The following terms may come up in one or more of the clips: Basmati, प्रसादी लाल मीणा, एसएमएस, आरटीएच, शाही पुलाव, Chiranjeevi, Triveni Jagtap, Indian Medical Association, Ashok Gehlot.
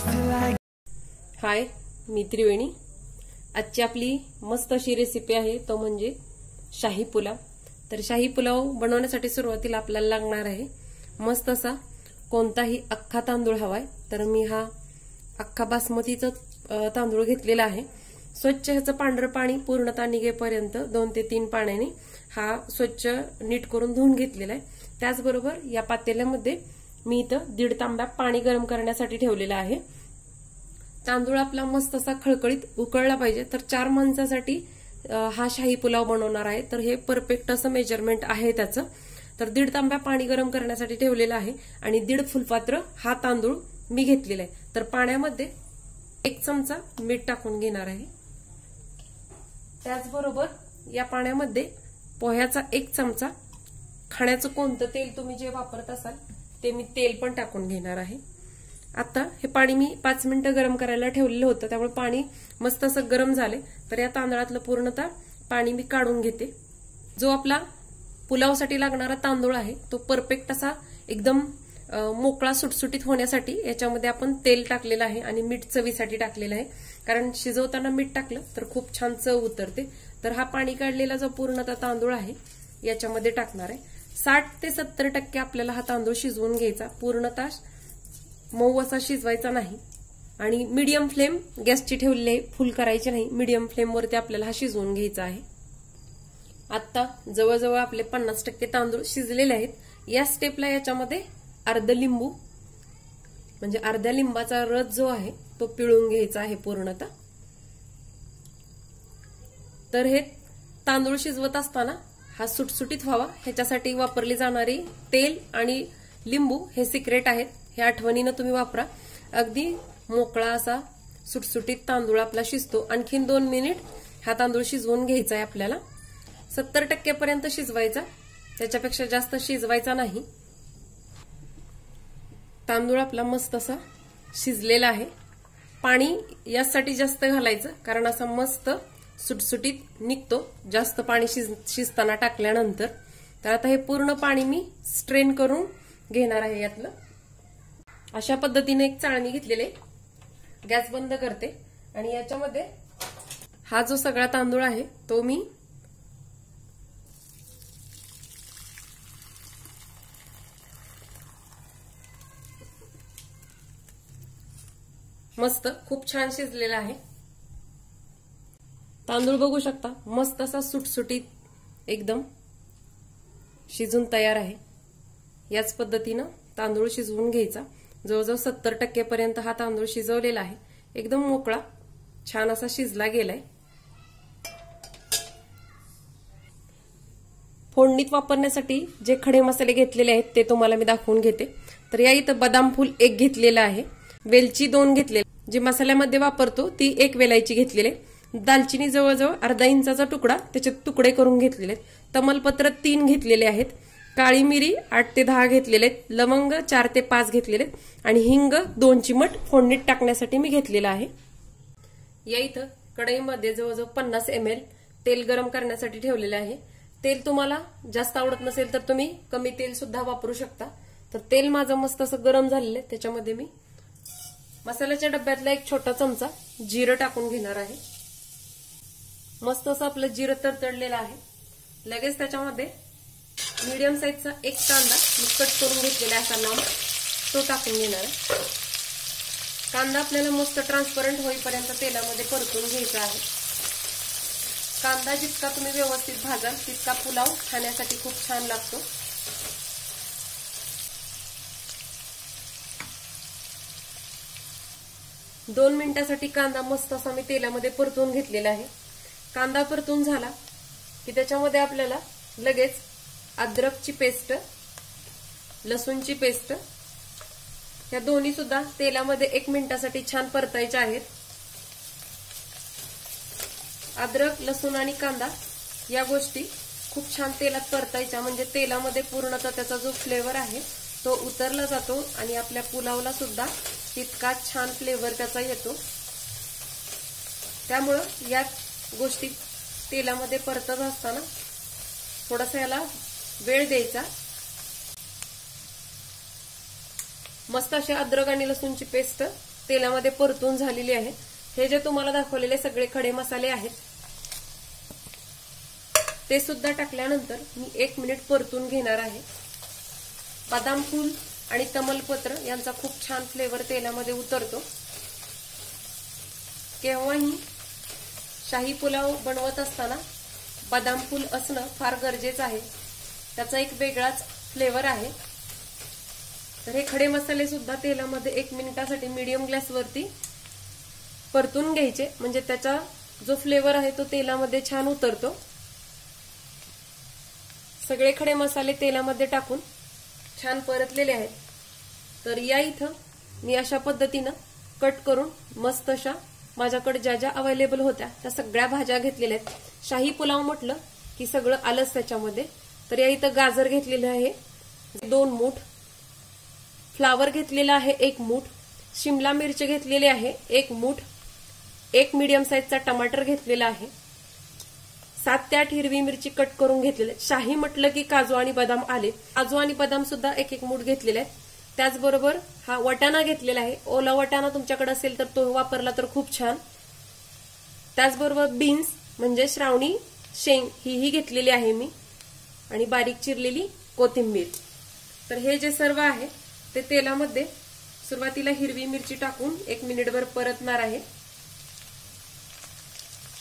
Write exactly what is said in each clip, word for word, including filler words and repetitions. हाय, मी त्रिवेणी। आजची आपली मस्त अशी रेसिपी आहे तो म्हणजे शाही पुलाव। तर शाही पुलाव बनवण्यासाठी सुरुवातीला आपल्याला लागणार आहे मस्त असा कोणताही अख्खा तांदूळ हवाय। तर मी हा अख्खा बासमतीचा तांदूळ घेतलेला आहे। स्वच्छ ह्याचं पांढरं पाणी पूर्णतः निघेपर्यंत दोन ते तीन पाण्याने हा स्वच्छ नीट करून धुवून घेतलेला आहे। त्याचबरोबर या पातेल्यामध्ये मी इथं दीड तांब्या पाणी गरम करण्यासाठी ठेवलेला आहे। तांदूळ आपला मस्त असा खळखळीत उकळला पाहिजे। तर चार माणसासाठी हा शाही पुलाव बनवणार आहे, तर हे परफेक्ट असं मेजरमेंट आहे त्याचं। तर दीड तांब्या पाणी गरम करण्यासाठी ठेवलेलं आहे आणि दीड फुलपात्र हा तांदूळ मी घेतलेला आहे। तर पाण्यामध्ये एक चमचा मीठ टाकून घेणार आहे। त्याचबरोबर या पाण्यामध्ये पोह्याचा एक चमचा, खाण्याचं कोणतं तेल तुम्ही जे वापरत असाल ते मी तेल पण टाकून घेणार आहे। आता हे पाणी मी पाच मिनिटं गरम करायला ठेवलेलं होतं, त्यामुळे पाणी मस्त असं गरम झाले। तर या तांदळातलं पूर्णतः पाणी मी काढून घेते। जो आपला पुलावसाठी लागणारा तांदूळ आहे तो परफेक्ट असा एकदम मोकळा सुटसुटीत होण्यासाठी याच्यामध्ये आपण तेल टाकलेलं आहे आणि मीठ चवीसाठी टाकलेलं आहे, कारण शिजवताना मीठ टाकलं तर खूप छान चव उतरते। तर हा पाणी काढलेला जो पूर्णतः तांदूळ आहे याच्यामध्ये टाकणार आहे। साठ ते सत्तर टक्के आपल्याला हा तांदूळ शिजवून घ्यायचा, पूर्णतः मऊ असा शिजवायचा नाही आणि मीडियम फ्लेम गॅसची ठेवलेली आहे, फुल करायची नाही। मीडियम फ्लेमवरती आपल्याला हा शिजवून घ्यायचा आहे। आता जवळजवळ आपले पन्नास टक्के तांदूळ शिजलेले आहेत। या स्टेपला याच्यामध्ये अर्ध लिंबू म्हणजे अर्ध्या लिंबाचा रस जो आहे तो पिळून घ्यायचा आहे पूर्णतः। तर हे तांदूळ शिजवत असताना हा सुटसुटीत व्हावा ह्याच्यासाठी वापरली जाणारी तेल आणि लिंबू हे सिक्रेट आहेत, हे आठवणीनं तुम्ही वापरा। अगदी मोकळा असा सुटसुटीत तांदूळ आपला शिजतो। आणखीन दोन मिनिट हा तांदूळ शिजवून घ्यायचा आहे आपल्याला। सत्तर टक्के पर्यंत शिजवायचा, त्याच्यापेक्षा जास्त शिजवायचा नाही। तांदूळ आपला मस्त असा शिजलेला आहे। पाणी यासाठी जास्त घालायचं, कारण असा मस्त सुटसुटीत निघतो जास्त पाणी शिजताना टाकल्यानंतर। तर आता हे पूर्ण पाणी मी स्ट्रेन करून घेणार आहे यातलं। अशा पद्धतीने एक चाळणी घेतलेली आहे, गॅस बंद करते आणि याच्यामध्ये हा जो सगळा तांदूळ आहे तो मी मस्त खूप छान शिजलेला आहे। तांदूळ बघू शकता, मस्त असा सुटसुटीत एकदम शिजून तयार आहे। याच पद्धतीनं तांदूळ शिजवून घ्यायचा। जवळजवळ सत्तर टक्के पर्यंत हा तांदूळ शिजवलेला आहे, एकदम मोकळा छान असा शिजला गेलाय। फोडणीत वापरण्यासाठी जे खडे मसाले घेतलेले आहेत ते तुम्हाला मी दाखवून घेते। तर या इथं बदाम फूल एक घेतलेला आहे, वेलची दोन घेतलेली, जी मसाल्यामध्ये वापरतो ती एक वेलायची घेतलेली, दालचिनी जवळजवळ अर्धा इंचाचा तुकडा त्याचे तुकडे करून घेतलेले, तमालपत्र तीन घेतलेले आहेत, काळी मिरी आठ ते दहा घेतलेले, लवंग चार ते पाच घेतलेले आणि हिंग दोन चिमट फोडणीत टाकण्यासाठी मी घेतलेला आहे। या इथं कढईमध्ये जवळजवळ पन्नास एम एल तेल गरम करण्यासाठी ठेवलेले आहे। तेल तुम्हाला जास्त आवडत नसेल तर तुम्ही कमी तेल सुद्धा वापरू शकता। तर तेल माझं मस्त असं गरम झालेलं आहे, त्याच्यामध्ये मी मसाल्याच्या डब्यातला एक छोटा चमचा जिरं टाकून घेणार आहे। मस्त असं आपलं जिरं तरतडलेलं आहे। लगेच त्याच्यामध्ये मीडियम साईजचा एक कांदा मी कट करून घेतलेला असा लांब तो टाकून घेणार आहे। कांदा आपल्याला मस्त ट्रान्सपरंट होईपर्यंत तेलामध्ये परतून घ्यायचा आहे। कांदा जितका तुम्ही व्यवस्थित भाजाल तितका पुलाव खाण्यासाठी खूप छान लागतो। दोन मिनिटांसाठी कांदा मस्त असा मी तेलामध्ये परतून घेतलेला आहे। कांदा परतून झाला की त्याच्यामध्ये आपल्याला लगेच अद्रकची पेस्ट, लसूणची पेस्ट या दोन्ही सुद्धा तेलामध्ये एक मिनिटासाठी छान परतायच्या आहेत। अद्रक, लसूण आणि कांदा या गोष्टी खूप छान तेलात परतायच्या, म्हणजे तेलामध्ये पूर्णतः त्याचा जो फ्लेवर आहे तो उतरला जातो आणि आपल्या पुलावला सुद्धा तितका छान फ्लेवर त्याचा येतो। त्यामुळं या गोष्टी तेलामध्ये परतत असताना थोडासा याला वेळ द्यायचा। मस्त अशी अद्रक आणि लसूणची पेस्ट तेलामध्ये परतून झालेली आहे। हे जे तुम्हाला दाखवलेले सगळे खडे मसाले आहेत ते सुद्धा टाकल्यानंतर मी एक मिनिट परतून घेणार आहे। बदाम फूल आणि तमालपत्र यांचा खूप छान फ्लेवर तेलामध्ये उतरतो। केव्हाही शाही पुलाव बनवत असताना बदाम फूल असणं फार गरजेचं आहे, त्याचा एक वेगळाच फ्लेवर आहे। तर हे खडे मसाले सुद्धा तेलामध्ये एक मिनिटासाठी मीडियम गॅस वरती परतून घ्यायचे, म्हणजे त्याचा जो फ्लेवर आहे तो तेलामध्ये छान उतरतो। सगळे खडे मसाले तेलामध्ये टाकून छान परतलेले आहेत। तर या इथं मी अशा पद्धतीने कट करून मस्त अशा माझ्याकडे ज्या ज्या अवेलेबल होत्या त्या सगळ्या भाज्या घेतलेल्या आहेत। शाही पुलाव म्हटलं की सगळं आलंच त्याच्यामध्ये। तर या इथं गाजर घेतलेलं आहे दोन मूठ, फ्लावर घेतलेला आहे एक मूठ, शिमला मिरची घेतलेली आहे एक मूठ, एक मीडियम साईजचा टमाटर घेतलेला आहे, सात ते आठ हिरवी मिरची कट करून घेतलेली आहे। शाही म्हटलं की काजू आणि बदाम आले, काजू आणि बदाम सुद्धा एक एक मूठ घेतलेले आहेत। त्याचबरोबर हा वटाणा घेतलेला आहे, ओला वटाणा तुमच्याकडे असेल तर तो वापरला तर खूप छान। त्याचबरोबर बीन्स म्हणजे श्रावणी शेंग हीही घेतलेली आहे मी, आणि बारीक चिरलेली कोथिंबीर। तर हे जे सर्व आहे ते तेलामध्ये सुरुवातीला हिरवी मिरची टाकून एक मिनिटभर परतणार आहे।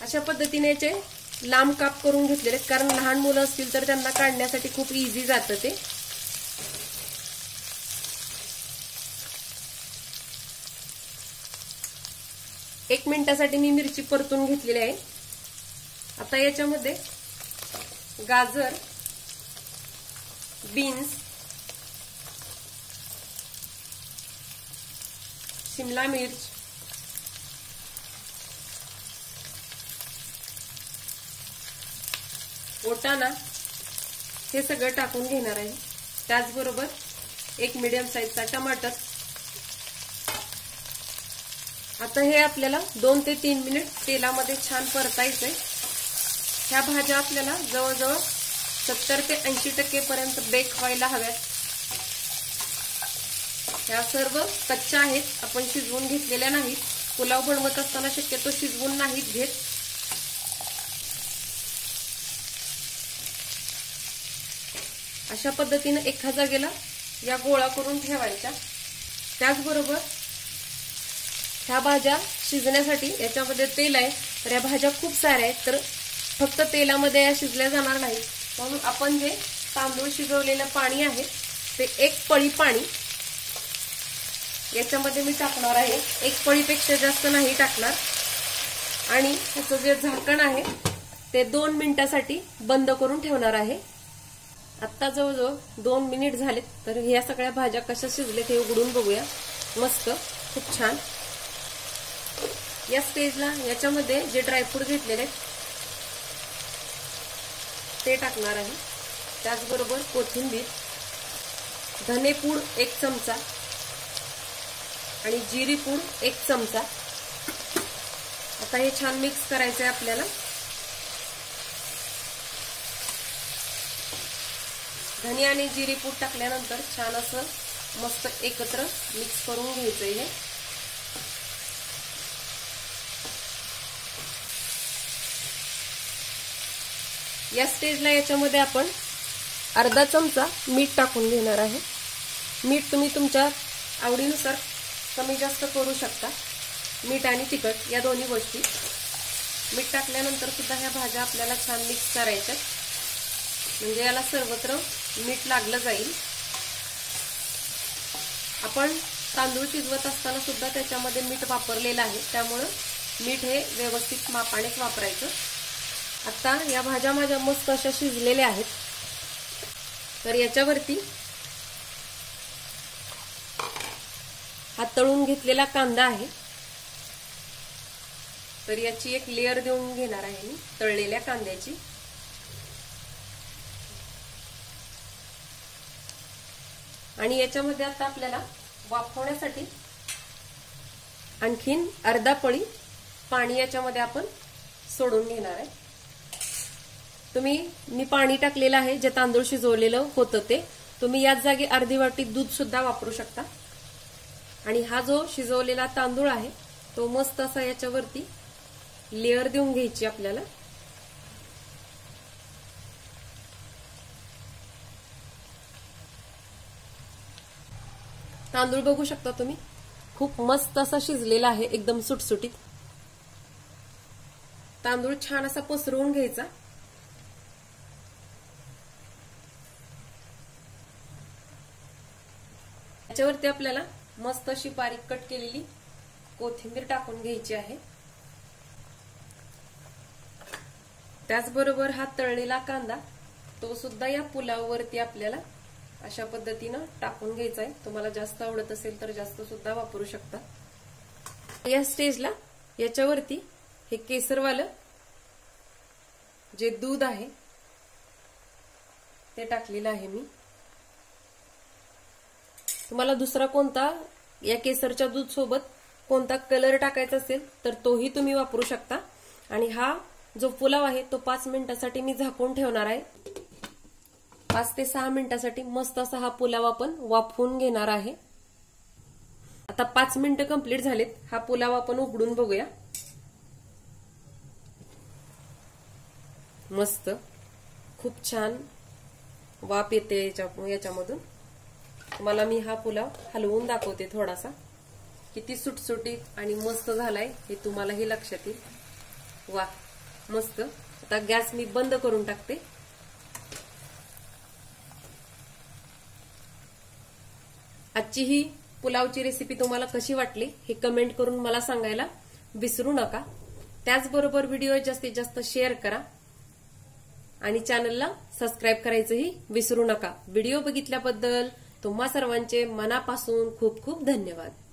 अशा पद्धतीने याचे लांब काप करून घेतलेले आहेत, कारण लहान मुलं असतील तर त्यांना काढण्यासाठी खूप इझी जातं ते। एक मिनिटासाठी मी मिरची परतून घेतलेली आहे। आता याच्यामध्ये गाजर, बीन्स, शिमला मिर्च, वटाणा हे सगळं टाकून घेणार आहे। त्याचबरोबर एक मीडियम साईजचा टमाटर। आता हे आपल्याला दोन ते तीन मिनिट तेलामध्ये छान परतायचंय। ह्या भाज्या आपल्याला जवळजवळ सत्तर ते ऐंशी टक्के पर्यंत बेक व्हायला हव्यात। ह्या सर्व कच्च्या आहेत, आपण शिजवून घेतलेल्या नाहीत। पुलाव बनवत असताना शक्यतो शिजवून नाहीत घेत। अशा पद्धतीने एका जागेला या गोळा करून ठेवायच्या। त्याचबरोबर ह्या भाज्या शिजण्यासाठी याच्यामध्ये तेल आहे, तर या भाज्या खूप साऱ्या आहेत, तर फक्त तेलामध्ये या शिजल्या जाणार नाही, म्हणून आपण जे तांदूळ शिजवलेलं पाणी आहे ते एक पळी पाणी याच्यामध्ये मी टाकणार आहे। एक पळीपेक्षा जास्त नाही टाकणार, आणि त्याचं जे झाकण आहे ते दोन मिनिटासाठी बंद करून ठेवणार आहे। आत्ता जवळजवळ दोन मिनिट झालेत, तर ह्या सगळ्या भाज्या कशा शिजलेत हे उघडून बघूया। मस्त खूप छान। या स्टेजला याच्यामध्ये जे ड्रायफ्रूट घेतलेले ते टाकणार आहे। त्याचबरोबर कोथिंबीर, धनेपूड एक चमचा आणि जिरीपूड एक चमचा। आता हे छान मिक्स करायचं आहे आपल्याला। धने आणि जिरीपूड टाकल्यानंतर छान असं मस्त एकत्र मिक्स करून घ्यायचंय हे। या स्टेजला याच्यामध्ये आपण अर्धा चमचा मीठ टाकून घेणार आहे। मीठ तुम्ही तुमच्या आवडीनुसार कमी जास्त करू शकता, मीठ आणि तिखट या दोन्ही गोष्टी। मीठ टाकल्यानंतर सुद्धा ह्या भाज्या आपल्याला छान मिक्स करायच्यात, म्हणजे याला सर्वत्र मीठ लागलं जाईल। आपण तांदूळ शिजवत असताना सुद्धा त्याच्यामध्ये मीठ वापरलेलं आहे, त्यामुळे मीठ हे व्यवस्थित मापानेच वापरायचं। आता या भाज्या माझ्या मस्त अशा शिजलेल्या आहेत, तर याच्यावरती हा तळून घेतलेला कांदा आहे, तर याची एक लेयर देऊन घेणार आहे मी तळलेल्या कांद्याची। आणि याच्यामध्ये आता आपल्याला वाफवण्यासाठी आणखीन अर्धा पळी पाणी याच्यामध्ये आपण सोडून घेणार आहे। तुम्ही मी पाणी टाकलेलं आहे जे तांदूळ शिजवलेलं होतं ते, तुम्ही याच जागी अर्धी वाटी दूध सुद्धा वापरू शकता। आणि हा जो शिजवलेला तांदूळ आहे तो मस्त असा याच्यावरती लेयर देऊन घ्यायची आपल्याला। तांदूळ बघू शकता तुम्ही, खूप मस्त असा शिजलेला आहे, एकदम सुटसुटीत। तांदूळ छान असा पसरवून घ्यायचा। याच्यावरती आपल्याला मस्त अशी बारीक कट केलेली कोथिंबीर टाकून घ्यायची आहे। त्याचबरोबर हा तळलेला कांदा तो सुद्धा या पुलावरती आपल्याला अशा पद्धतीने टाकून घ्यायचा आहे। तुम्हाला जास्त आवडत असेल तर जास्त सुद्धा वापरू शकता। या स्टेजला याच्यावरती हे केसरवालं जे दूध आहे ते टाकलेलं आहे मी। तुम्हाला दुसरा कोणता या केसरच्या दूध सोबत कोणता कलर टाकायचा असेल तर तोही तुम्ही वापरू शकता। आणि हा जो पुलाव आहे तो पाच मिनिटांसाठी मी झाकून ठेवणार आहे। पाच ते सहा मिनिटांसाठी मस्त असा हा पुलाव आपण वाफवून घेणार आहे। आता पाच मिनिटं कंप्लीट झालेत। हा पुलाव आपण उघडून बघूया। मस्त खूप छान वाफ येते याच्यामधून। तुम्हाला मी हा पुलाव हलवून दाखवते थोडासा। किती सुटसुटीत आणि मस्त झालाय हे तुम्हालाही लक्षात येईल। वा मस्त। आता गॅस मी बंद करून टाकते। आजची ही पुलावची रेसिपी तुम्हाला कशी वाटली हे कमेंट करून मला सांगायला विसरू नका। त्याचबरोबर व्हिडिओ जास्तीत जास्त शेअर करा आणि चॅनलला सबस्क्राइब करायचंही विसरू नका। व्हिडिओ बघितल्याबद्दल तुम्हा सर्वांचे मनापासून खूप खूप धन्यवाद।